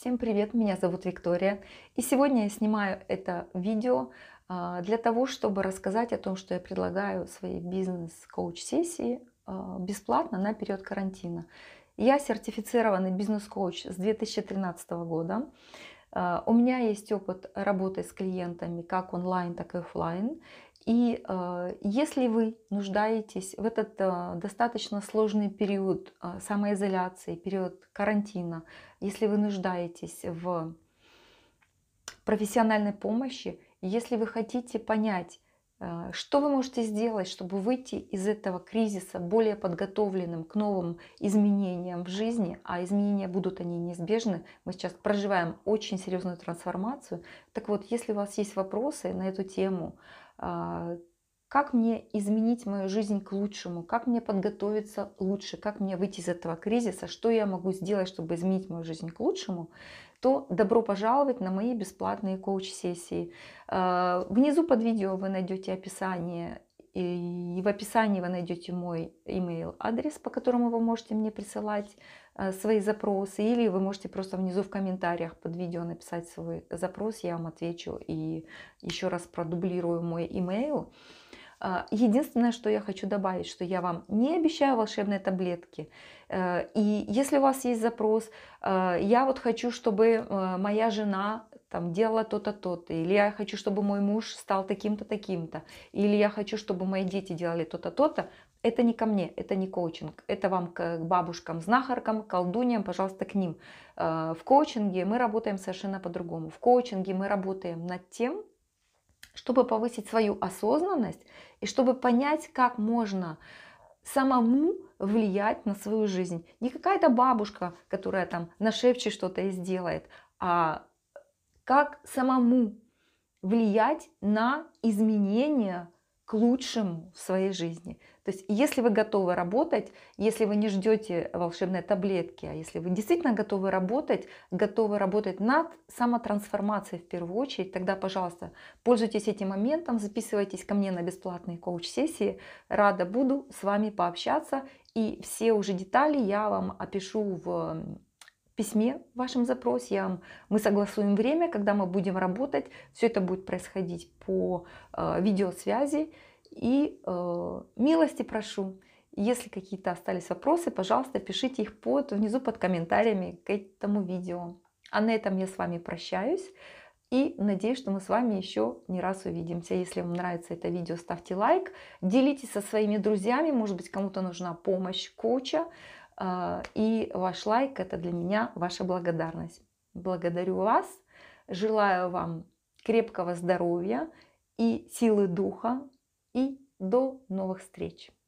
Всем привет, меня зовут Виктория, и сегодня я снимаю это видео для того, чтобы рассказать о том, что я предлагаю свои бизнес-коуч-сессии бесплатно на период карантина. Я сертифицированный бизнес-коуч с 2013 года. У меня есть опыт работы с клиентами как онлайн, так и офлайн. И если вы нуждаетесь в этот достаточно сложный период самоизоляции, период карантина, если вы нуждаетесь в профессиональной помощи, если вы хотите понять, что вы можете сделать, чтобы выйти из этого кризиса более подготовленным к новым изменениям в жизни, а изменения будут они неизбежны, мы сейчас проживаем очень серьезную трансформацию, так вот, если у вас есть вопросы на эту тему, как мне изменить мою жизнь к лучшему, как мне подготовиться лучше, как мне выйти из этого кризиса, что я могу сделать, чтобы изменить мою жизнь к лучшему, то добро пожаловать на мои бесплатные коуч-сессии. Внизу под видео вы найдете описание, и в описании вы найдете мой email-адрес, по которому вы можете мне присылать свои запросы, или вы можете просто внизу в комментариях под видео написать свой запрос, я вам отвечу и еще раз продублирую мой email. Единственное, что я хочу добавить, что я вам не обещаю волшебной таблетки. И если у вас есть запрос, я вот хочу, чтобы моя жена там делала то-то, то-то, или я хочу, чтобы мой муж стал таким-то, таким-то, или я хочу, чтобы мои дети делали то-то, то-то, это не ко мне, это не коучинг, это вам к бабушкам, знахаркам, колдуньям, пожалуйста, к ним. В коучинге мы работаем совершенно по-другому. В коучинге мы работаем над тем, чтобы повысить свою осознанность и чтобы понять, как можно самому влиять на свою жизнь. Не какая-то бабушка, которая там нашепчет что-то и сделает, а как самому влиять на изменения к лучшему в своей жизни. То есть, если вы готовы работать, если вы не ждете волшебной таблетки, а если вы действительно готовы работать над самотрансформацией в первую очередь, тогда, пожалуйста, пользуйтесь этим моментом, записывайтесь ко мне на бесплатные коуч-сессии. Рада буду с вами пообщаться. И все уже детали я вам опишу в письме в вашем запросе. Мы согласуем время, когда мы будем работать. Все это будет происходить по видеосвязи. И милости прошу. Если какие-то остались вопросы, пожалуйста, пишите их внизу под комментариями к этому видео. А на этом я с вами прощаюсь. И надеюсь, что мы с вами еще не раз увидимся. Если вам нравится это видео, ставьте лайк. Делитесь со своими друзьями. Может быть, кому-то нужна помощь коуча. И ваш лайк – это для меня ваша благодарность. Благодарю вас, желаю вам крепкого здоровья и силы духа, и до новых встреч!